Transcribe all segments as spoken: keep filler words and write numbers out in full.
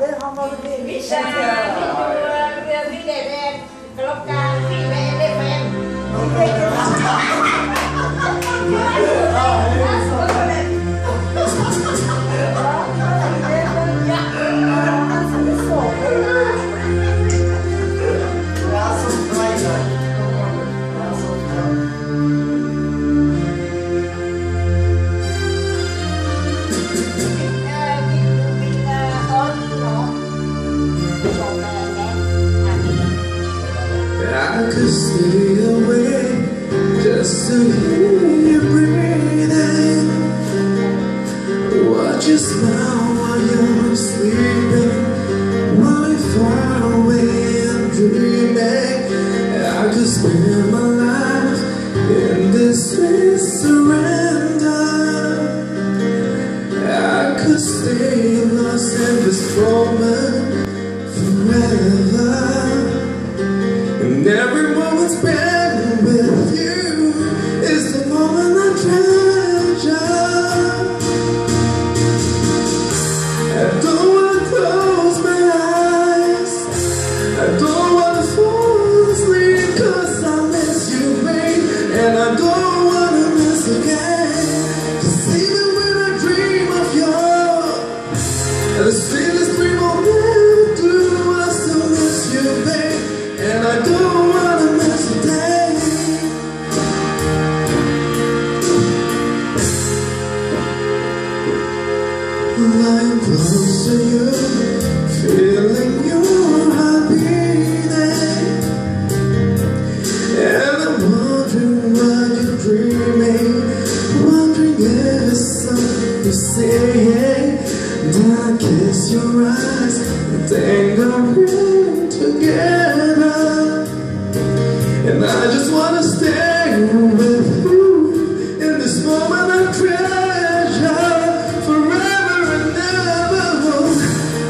bên không có bên đi biết sao biết đẹp em lúc nào khi mẹ đẹp em không biết I could stay away just to hear you breathing. Watch you smile while you're sleeping, while you're far away and dreaming. I could spend my life in this surrender. I could stay lost in this moment forever. And every moment spent with you is the moment I treasure. I don't wanna close my eyes, I don't wanna fall asleep, cause I miss you, babe, and I don't wanna miss again. Cause even when I dream of you, the silliest dream I'll never do, I still miss you, babe. And I don't wanna miss a day. I'm close to you, feeling your heart beating, and I'm wondering what you're dreaming, wondering every song you sing. Then I kiss your eyes and tangle together. And I just wanna stay with you in this moment of treasure forever and ever.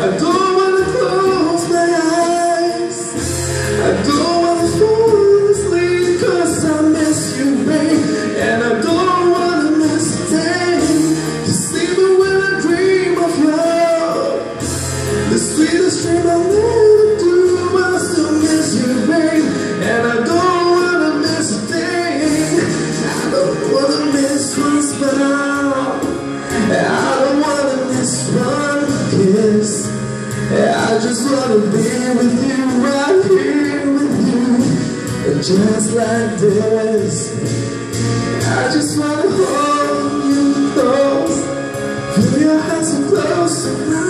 I don't wanna close my eyes, I don't wanna fall asleep, cause I miss you, babe, and I don't wanna miss a day. Cause even when I dream of love, the sweetest dream I'll never do, I still miss you, babe, and I don't but I don't wanna miss one kiss. I just wanna be with you, right here with you, just like this. I just wanna hold you close, feel your hands so close.